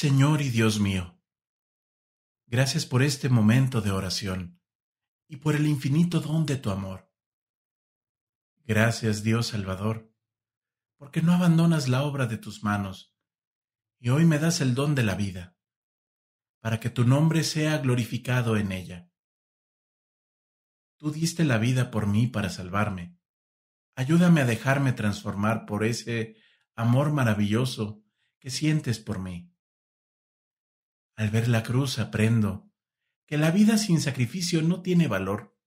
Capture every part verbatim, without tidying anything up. Señor y Dios mío, gracias por este momento de oración y por el infinito don de tu amor. Gracias, Dios Salvador, porque no abandonas la obra de tus manos y hoy me das el don de la vida, para que tu nombre sea glorificado en ella. Tú diste la vida por mí para salvarme. Ayúdame a dejarme transformar por ese amor maravilloso que sientes por mí. Al ver la cruz aprendo que la vida sin sacrificio no tiene valor.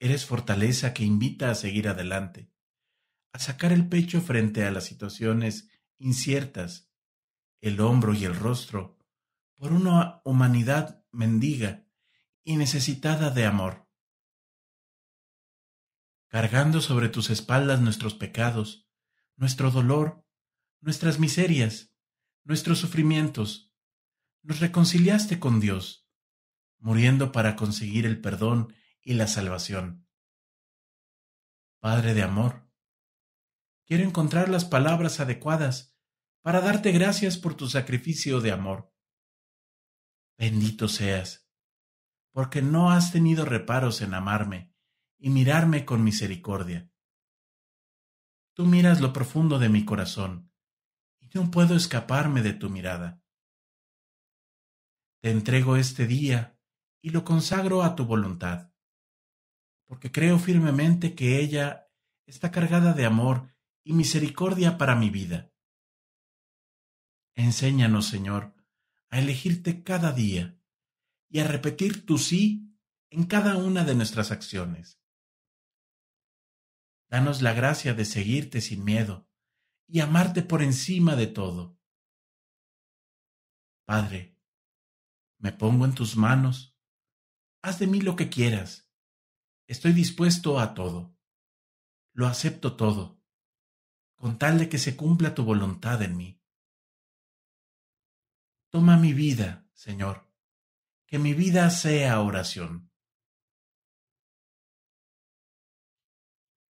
Eres fortaleza que invita a seguir adelante, a sacar el pecho frente a las situaciones inciertas, el hombro y el rostro, por una humanidad mendiga y necesitada de amor. Cargando sobre tus espaldas nuestros pecados, nuestro dolor, nuestras miserias, nuestros sufrimientos, nos reconciliaste con Dios, muriendo para conseguir el perdón y la salvación. Padre de amor, quiero encontrar las palabras adecuadas para darte gracias por tu sacrificio de amor. Bendito seas, porque no has tenido reparos en amarme y mirarme con misericordia. Tú miras lo profundo de mi corazón, y no puedo escaparme de tu mirada. Te entrego este día y lo consagro a tu voluntad, porque creo firmemente que ella está cargada de amor y misericordia para mi vida. Enséñanos, Señor, a elegirte cada día y a repetir tu sí en cada una de nuestras acciones. Danos la gracia de seguirte sin miedo y amarte por encima de todo. Padre, me pongo en tus manos. Haz de mí lo que quieras. Estoy dispuesto a todo. Lo acepto todo, con tal de que se cumpla tu voluntad en mí. Toma mi vida, Señor, que mi vida sea oración.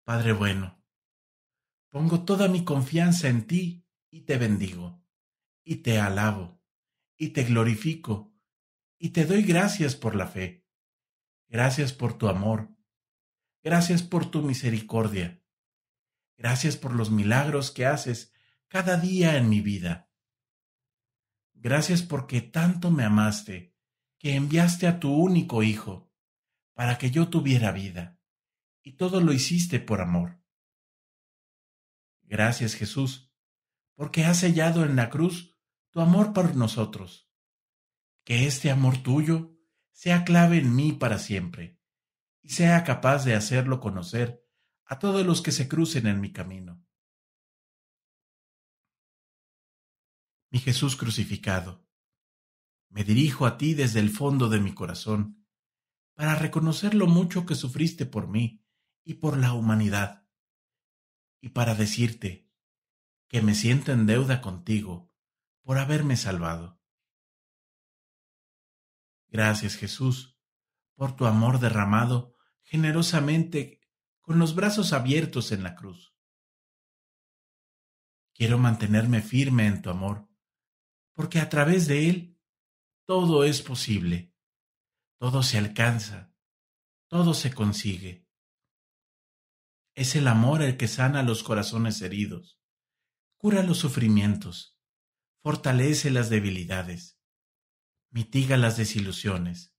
Padre bueno, pongo toda mi confianza en ti y te bendigo, y te alabo, y te glorifico, y te doy gracias por la fe, gracias por tu amor, gracias por tu misericordia, gracias por los milagros que haces cada día en mi vida. Gracias porque tanto me amaste, que enviaste a tu único Hijo, para que yo tuviera vida, y todo lo hiciste por amor. Gracias, Jesús, porque has sellado en la cruz tu amor por nosotros. Que este amor tuyo sea clave en mí para siempre y sea capaz de hacerlo conocer a todos los que se crucen en mi camino. Mi Jesús crucificado, me dirijo a ti desde el fondo de mi corazón para reconocer lo mucho que sufriste por mí y por la humanidad y para decirte que me siento en deuda contigo por haberme salvado. Gracias, Jesús, por tu amor derramado generosamente con los brazos abiertos en la cruz. Quiero mantenerme firme en tu amor, porque a través de él todo es posible, todo se alcanza, todo se consigue. Es el amor el que sana los corazones heridos, cura los sufrimientos, fortalece las debilidades. Mitiga las desilusiones,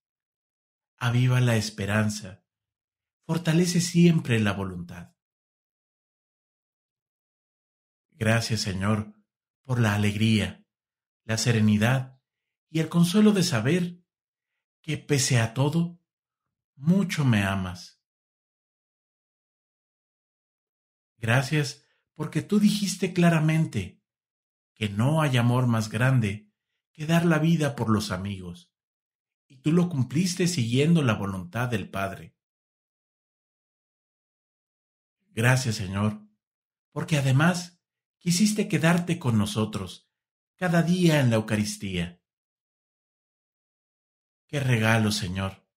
aviva la esperanza, fortalece siempre la voluntad. Gracias, Señor, por la alegría, la serenidad y el consuelo de saber que, pese a todo, mucho me amas. Gracias porque tú dijiste claramente que no hay amor más grande que dar la vida por los amigos, y tú lo cumpliste siguiendo la voluntad del Padre. Gracias, Señor, porque además quisiste quedarte con nosotros cada día en la Eucaristía. ¡Qué regalo, Señor!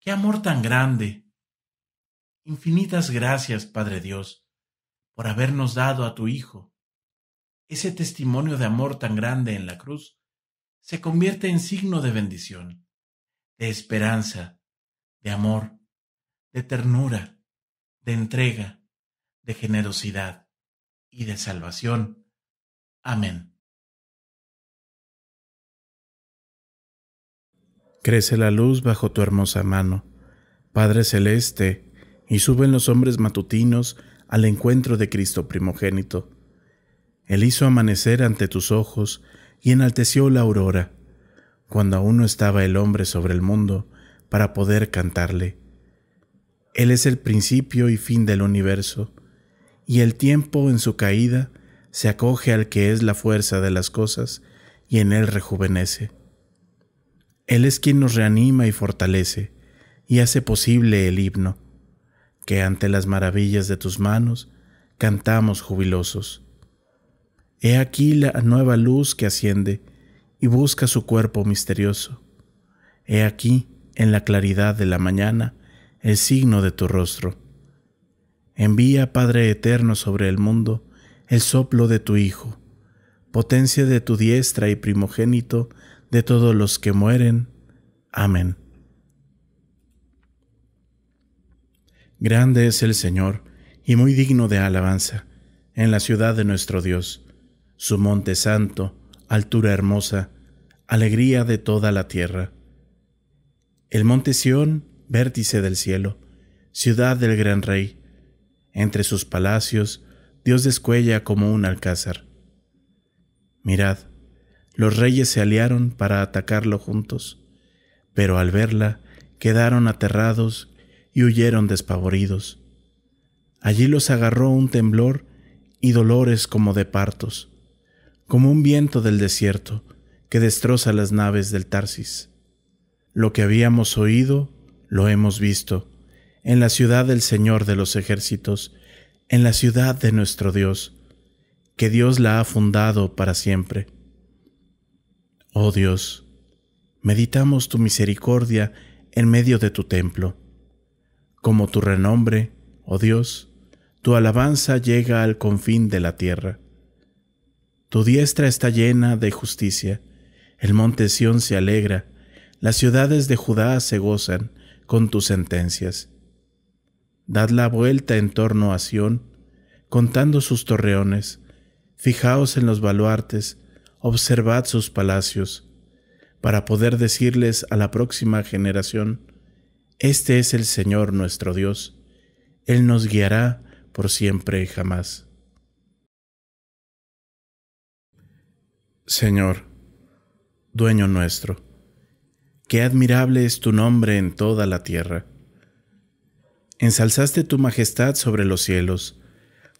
¡Qué amor tan grande! Infinitas gracias, Padre Dios, por habernos dado a tu Hijo, ese testimonio de amor tan grande en la cruz se convierte en signo de bendición, de esperanza, de amor, de ternura, de entrega, de generosidad y de salvación. Amén. Crece la luz bajo tu hermosa mano, Padre Celeste, y suben los hombres matutinos al encuentro de Cristo primogénito. Él hizo amanecer ante tus ojos y enalteció la aurora, cuando aún no estaba el hombre sobre el mundo para poder cantarle. Él es el principio y fin del universo, y el tiempo en su caída se acoge al que es la fuerza de las cosas y en él rejuvenece. Él es quien nos reanima y fortalece, y hace posible el himno, que ante las maravillas de tus manos cantamos jubilosos. He aquí la nueva luz que asciende y busca su cuerpo misterioso. He aquí, en la claridad de la mañana, el signo de tu rostro. Envía, Padre eterno, sobre el mundo el soplo de tu Hijo, potencia de tu diestra y primogénito de todos los que mueren. Amén. Grande es el Señor, y muy digno de alabanza, en la ciudad de nuestro Dios, su monte santo, altura hermosa, alegría de toda la tierra. El monte Sión, vértice del cielo, ciudad del gran Rey, entre sus palacios, Dios descuella como un alcázar. Mirad, los reyes se aliaron para atacarlo juntos, pero al verla quedaron aterrados y huyeron despavoridos. Allí los agarró un temblor y dolores como de partos, como un viento del desierto que destroza las naves del Tarsis. Lo que habíamos oído, lo hemos visto, en la ciudad del Señor de los ejércitos, en la ciudad de nuestro Dios, que Dios la ha fundado para siempre. Oh Dios, meditamos tu misericordia en medio de tu templo. Como tu renombre, oh Dios, tu alabanza llega al confín de la tierra. Tu diestra está llena de justicia, el monte Sión se alegra, las ciudades de Judá se gozan con tus sentencias. Dad la vuelta en torno a Sión, contando sus torreones, fijaos en los baluartes, observad sus palacios, para poder decirles a la próxima generación: este es el Señor nuestro Dios, Él nos guiará por siempre y jamás. Señor, dueño nuestro, qué admirable es tu nombre en toda la tierra. Ensalzaste tu majestad sobre los cielos,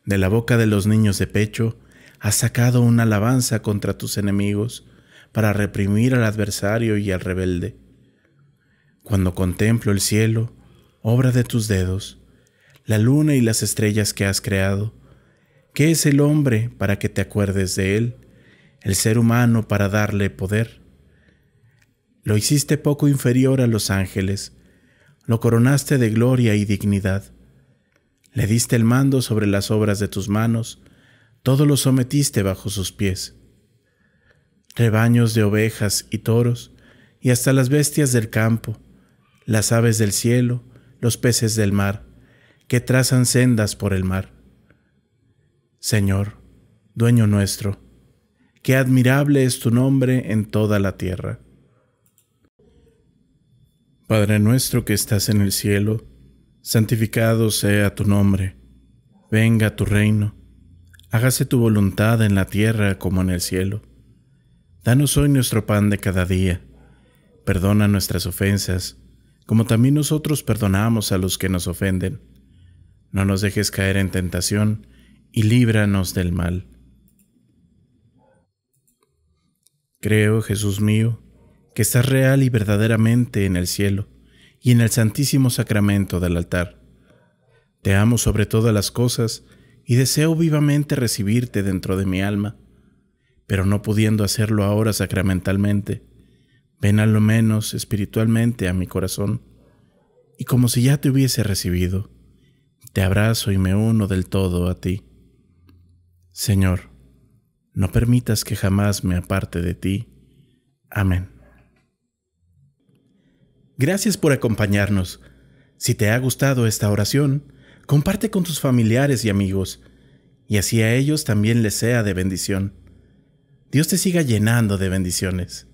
de la boca de los niños de pecho, has sacado una alabanza contra tus enemigos para reprimir al adversario y al rebelde. Cuando contemplo el cielo, obra de tus dedos, la luna y las estrellas que has creado, ¿qué es el hombre para que te acuerdes de él, el ser humano para darle poder? Lo hiciste poco inferior a los ángeles, lo coronaste de gloria y dignidad, le diste el mando sobre las obras de tus manos, todo lo sometiste bajo sus pies. Rebaños de ovejas y toros, y hasta las bestias del campo, las aves del cielo, los peces del mar, que trazan sendas por el mar. Señor, dueño nuestro, qué admirable es tu nombre en toda la tierra. Padre nuestro que estás en el cielo, santificado sea tu nombre, venga tu reino. Hágase tu voluntad en la tierra como en el cielo. Danos hoy nuestro pan de cada día. Perdona nuestras ofensas, como también nosotros perdonamos a los que nos ofenden. No nos dejes caer en tentación, y líbranos del mal. Creo, Jesús mío, que estás real y verdaderamente en el cielo, y en el santísimo sacramento del altar. Te amo sobre todas las cosas, y deseo vivamente recibirte dentro de mi alma, pero no pudiendo hacerlo ahora sacramentalmente, ven a lo menos espiritualmente a mi corazón, y como si ya te hubiese recibido, te abrazo y me uno del todo a ti. Señor, no permitas que jamás me aparte de ti. Amén. Gracias por acompañarnos. Si te ha gustado esta oración, comparte con tus familiares y amigos, y así a ellos también les sea de bendición. Dios te siga llenando de bendiciones.